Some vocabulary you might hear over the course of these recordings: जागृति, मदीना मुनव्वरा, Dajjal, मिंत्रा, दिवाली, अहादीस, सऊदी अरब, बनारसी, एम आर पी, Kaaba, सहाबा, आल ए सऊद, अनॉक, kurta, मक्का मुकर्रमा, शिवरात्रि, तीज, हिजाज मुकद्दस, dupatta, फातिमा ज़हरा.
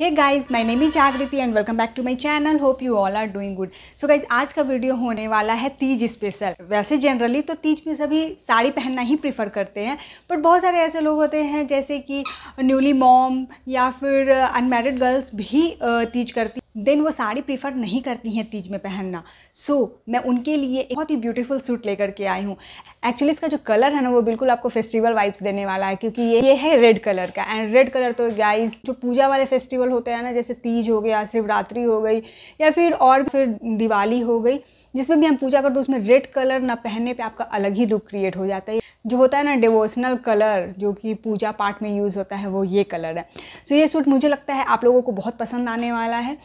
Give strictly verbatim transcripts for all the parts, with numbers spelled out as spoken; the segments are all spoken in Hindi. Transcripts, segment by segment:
Hey guys, my name is जागृति and welcome back to my channel. Hope you all are doing good. So guys, आज का वीडियो होने वाला है तीज स्पेशल। वैसे जनरली तो तीज में सभी साड़ी पहनना ही प्रेफर करते हैं, बट बहुत सारे ऐसे लोग होते हैं जैसे कि न्यूली मॉम या फिर अनमैरिड गर्ल्स भी तीज करती, देन वो साड़ी प्रीफर नहीं करती हैं तीज में पहनना। सो so, मैं उनके लिए एक बहुत ही ब्यूटीफुल सूट लेकर के आई हूँ। एक्चुअली इसका जो कलर है ना, वो बिल्कुल आपको फेस्टिवल वाइब्स देने वाला है, क्योंकि ये ये है रेड कलर का। एंड रेड कलर तो गाइज जो पूजा वाले फेस्टिवल होते हैं ना, जैसे तीज हो गया, शिवरात्रि हो गई, या फिर और फिर दिवाली हो गई, जिसमें भी हम पूजा करते हैं, उसमें रेड कलर ना पहनने पे आपका अलग ही लुक क्रिएट हो जाता है। जो होता है ना डिवोशनल कलर, जो कि पूजा पाठ में यूज़ होता है, वो ये कलर है। सो so, ये सूट मुझे लगता है आप लोगों को बहुत पसंद आने वाला है।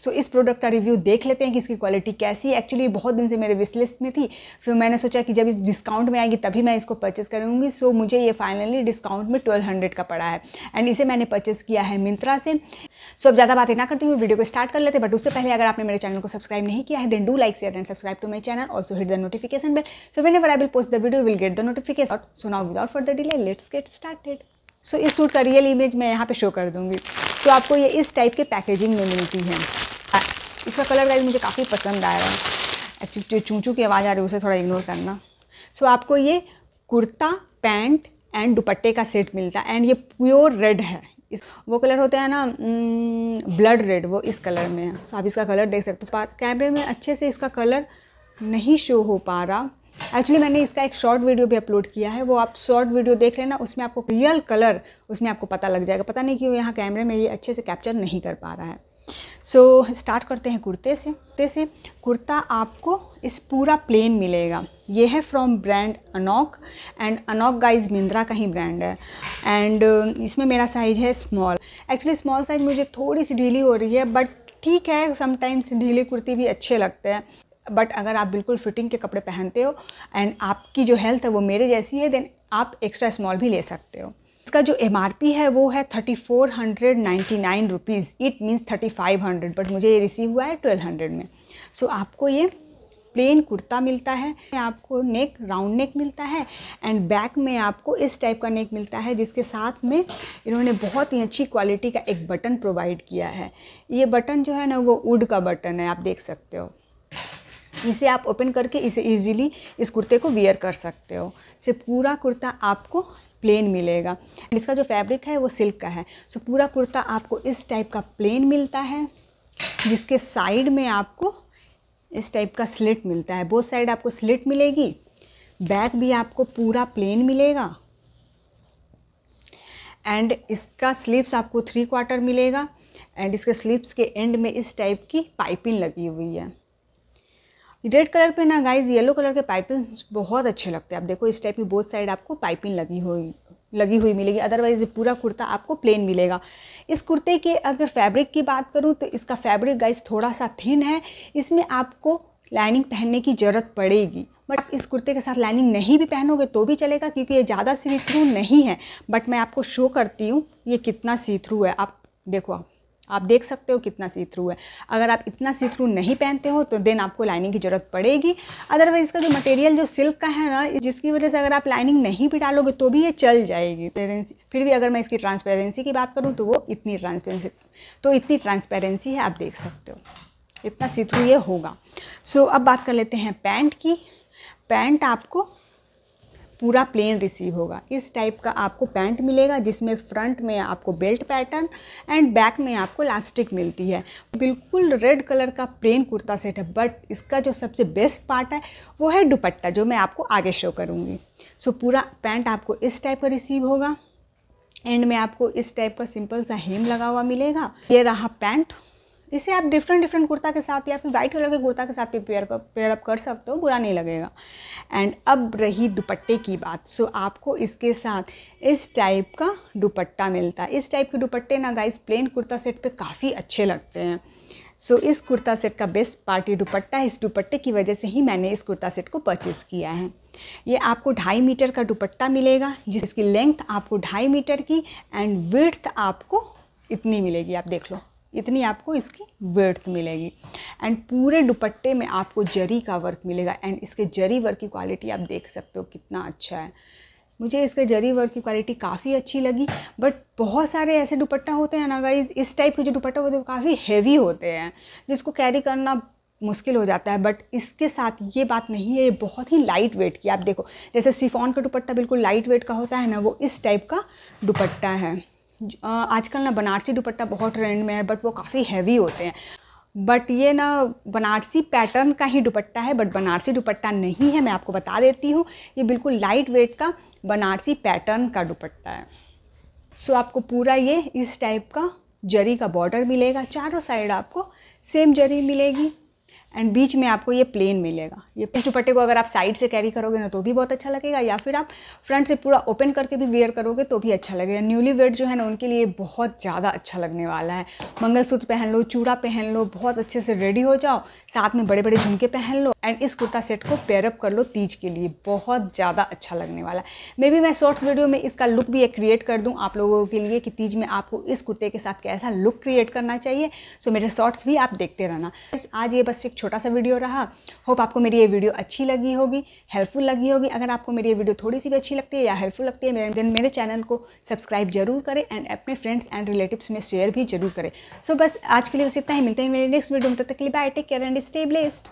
सो so, इस प्रोडक्ट का रिव्यू देख लेते हैं कि इसकी क्वालिटी कैसी है। एक्चुअली बहुत दिन से मेरे विश लिस्ट में थी, फिर मैंने सोचा कि जब इस डिस्काउंट में आएगी तभी मैं इसको परचेस करूँगी। सो so, मुझे ये फाइनली डिस्काउंट में ट्वेल्व हंड्रेड का पड़ा है एंड इसे मैंने परचेस किया है मिंत्रा से। सो so, अब ज़्यादा बातें ना करते हुए वीडियो को स्टार्ट कर लेते हैं। बट उससे पहले अगर आपने मेरे चैनल को सब्सक्राइब नहीं किया है, then do like share and subscribe to my channel. Also hit the notification bell, so whenever I will post the video will get the notification. So now without further delay, let's get started. So इस सूट का रियल इमेज मैं यहाँ पे शो कर दूँगी। तो so, आपको ये इस टाइप के पैकेजिंग में मिलती है। इसका कलर गाइज मुझे काफ़ी पसंद आया है। एक्चुअली जो चूचू की आवाज़ आ रही है उसे थोड़ा इग्नोर करना। सो so, आपको ये कुर्ता, पैंट एंड दुपट्टे का सेट मिलता है। एंड ये प्योर रेड है। इस वो कलर होता है ना ब्लड रेड, वो इस कलर में है। सो so, आप इसका कलर देख सकते हो। तो कैमरे में अच्छे से इसका कलर नहीं शो हो पा रहा। एक्चुअली मैंने इसका एक शॉर्ट वीडियो भी अपलोड किया है, वो आप शॉर्ट वीडियो देख लेना, उसमें आपको रियल कलर उसमें आपको पता लग जाएगा। पता नहीं क्यों यहाँ कैमरे में ये अच्छे से कैप्चर नहीं कर पा रहा है। सो so, स्टार्ट करते हैं कुर्ते से। कुर्ते से कुर्ता आपको इस पूरा प्लेन मिलेगा। ये है from brand अनॉक and अनॉक guys मिंत्रा का ही ब्रांड है। एंड इसमें मेरा साइज है स्मॉल। एक्चुअली स्मॉल साइज मुझे थोड़ी सी ढीली हो रही है, बट ठीक है, समटाइम्स ढीले कुर्ती भी अच्छे लगते हैं। बट अगर आप बिल्कुल फिटिंग के कपड़े पहनते हो एंड आपकी जो हेल्थ है वो मेरे जैसी है, देन आप एक्स्ट्रा स्मॉल भी ले सकते हो। इसका जो एम आर पी है वो है thirty four hundred ninety nine rupees, it means thirty five hundred, but मुझे ये रिसीव हुआ है ट्वेल्व हंड्रेड में। सो so, आपको ये प्लेन कुर्ता मिलता है। आपको नेक राउंड नेक मिलता है एंड बैक में आपको इस टाइप का नेक मिलता है, जिसके साथ में इन्होंने बहुत ही अच्छी क्वालिटी का एक बटन प्रोवाइड किया है। ये बटन जो है ना, वो वुड का बटन है, आप देख सकते हो। इसे आप ओपन करके इसे इजीली इस कुर्ते को वेयर कर सकते हो। इसे पूरा कुर्ता आपको प्लेन मिलेगा। इसका जो फैब्रिक है वो सिल्क का है। सो पूरा कुर्ता आपको इस टाइप का प्लेन मिलता है, जिसके साइड में आपको इस टाइप का स्लिट मिलता है। बोथ साइड आपको स्लिट मिलेगी। बैक भी आपको पूरा प्लेन मिलेगा एंड इसका स्लीव्स आपको थ्री क्वार्टर मिलेगा एंड इसके स्लीव्स के एंड में इस टाइप की पाइपिंग लगी हुई है। रेड कलर पे ना गाइज येलो कलर के पाइपिंग्स बहुत अच्छे लगते हैं। आप देखो, इस टाइप की बोथ साइड आपको पाइपिंग लगी हुई लगी हुई मिलेगी। अदरवाइज पूरा कुर्ता आपको प्लेन मिलेगा। इस कुर्ते के अगर फैब्रिक की बात करूँ तो इसका फैब्रिक गाइज थोड़ा सा थिन है। इसमें आपको लाइनिंग पहनने की ज़रूरत पड़ेगी, बट आप इस कुर्ते के साथ लाइनिंग नहीं भी पहनोगे तो भी चलेगा, क्योंकि ये ज़्यादा सी थ्रू नहीं है। बट मैं आपको शो करती हूँ ये कितना सी थ्रू है। आप देखो, आप आप देख सकते हो कितना सी थ्रू है। अगर आप इतना सी थ्रू नहीं पहनते हो तो देन आपको लाइनिंग की ज़रूरत पड़ेगी। अदरवाइज इसका जो मटेरियल जो सिल्क का है ना, जिसकी वजह से अगर आप लाइनिंग नहीं भी डालोगे तो भी ये चल जाएगी। फिर भी अगर मैं इसकी ट्रांसपेरेंसी की बात करूँ तो वो इतनी ट्रांसपेरेंसी तो इतनी ट्रांसपेरेंसी है, आप देख सकते हो इतना सी थ्रू ये होगा। सो so, अब बात कर लेते हैं पैंट की। पैंट आपको पूरा प्लेन रिसीव होगा। इस टाइप का आपको पैंट मिलेगा, जिसमें फ्रंट में आपको बेल्ट पैटर्न एंड बैक में आपको इलास्टिक मिलती है। बिल्कुल रेड कलर का प्लेन कुर्ता सेट है, बट इसका जो सबसे बेस्ट पार्ट है वो है दुपट्टा, जो मैं आपको आगे शो करूँगी। सो पूरा पैंट आपको इस टाइप का रिसीव होगा। एंड में आपको इस टाइप का सिंपल सा हेम लगा हुआ मिलेगा। ये रहा पैंट। इसे आप डिफरेंट डिफरेंट कुर्ता के साथ या फिर वाइट कलर के कुर्ता के साथ भी पेयर कर पेयर अप कर सकते हो, बुरा नहीं लगेगा। एंड अब रही दुपट्टे की बात। सो आपको इसके साथ इस टाइप का दुपट्टा मिलता है। इस टाइप के दुपट्टे ना गाइस प्लेन कुर्ता सेट पे काफ़ी अच्छे लगते हैं। सो so, इस कुर्ता सेट का बेस्ट पार्ट ये दुपट्टा है। इस दुपट्टे की वजह से ही मैंने इस कुर्ता सेट को परचेज़ किया है। ये आपको ढाई मीटर का दुपट्टा मिलेगा, जिसकी लेंथ आपको ढाई मीटर की एंड विड्थ आपको इतनी मिलेगी। आप देख लो, इतनी आपको इसकी विड्थ मिलेगी। एंड पूरे दुपट्टे में आपको जरी का वर्क मिलेगा एंड इसके जरी वर्क की क्वालिटी आप देख सकते हो कितना अच्छा है। मुझे इसके जरी वर्क की क्वालिटी काफ़ी अच्छी लगी। बट बहुत सारे ऐसे दुपट्टा होते हैं ना गाइज, इस टाइप के जो दुपट्टा होते हैं वो काफ़ी हैवी होते हैं, जिसको कैरी करना मुश्किल हो जाता है। बट इसके साथ ये बात नहीं है, ये बहुत ही लाइट वेट की। आप देखो जैसे शिफॉन का दुपट्टा बिल्कुल लाइट वेट का होता है ना, वो इस टाइप का दुपट्टा है। आजकल ना बनारसी दुपट्टा बहुत ट्रेंड में है, बट वो काफ़ी हैवी होते हैं। बट ये ना बनारसी पैटर्न का ही दुपट्टा है, बट बनारसी दुपट्टा नहीं है, मैं आपको बता देती हूँ। ये बिल्कुल लाइट वेट का बनारसी पैटर्न का दुपट्टा है। सो आपको पूरा ये इस टाइप का जरी का बॉर्डर मिलेगा, चारों साइड आपको सेम जरी मिलेगी, एंड बीच में आपको ये प्लेन मिलेगा। ये इस दुपट्टे को अगर आप साइड से कैरी करोगे ना तो भी बहुत अच्छा लगेगा, या फिर आप फ्रंट से पूरा ओपन करके भी वेयर करोगे तो भी अच्छा लगेगा। न्यूली वेड जो है ना उनके लिए बहुत ज़्यादा अच्छा लगने वाला है। मंगलसूत्र पहन लो, चूड़ा पहन लो, बहुत अच्छे से रेडी हो जाओ, साथ में बड़े बड़े झुमके पहन लो, एंड इस कुर्ता सेट को पेयरअप कर लो तीज के लिए, बहुत ज़्यादा अच्छा लगने वाला है। मे बी मैं शॉर्ट्स वीडियो में इसका लुक भी एक क्रिएट कर दूँ आप लोगों के लिए कि तीज में आपको इस कुर्ते के साथ कैसा लुक क्रिएट करना चाहिए। सो मेरे शॉर्ट्स भी आप देखते रहना। आज ये बस छोटा सा वीडियो रहा, होप आपको मेरी ये वीडियो अच्छी लगी होगी, हेल्पफुल लगी होगी। अगर आपको मेरी ये वीडियो थोड़ी सी भी अच्छी लगती है या हेल्पफुल लगती है देन मेरे चैनल को सब्सक्राइब जरूर करें, एंड अपने फ्रेंड्स एंड रिलेटिव्स में शेयर भी जरूर करें। सो so, बस आज के लिए बस इतना ही। मिलते हैं मेरे नेक्स्ट वीडियो में, तब तक के लिए bye, take care and stay blessed.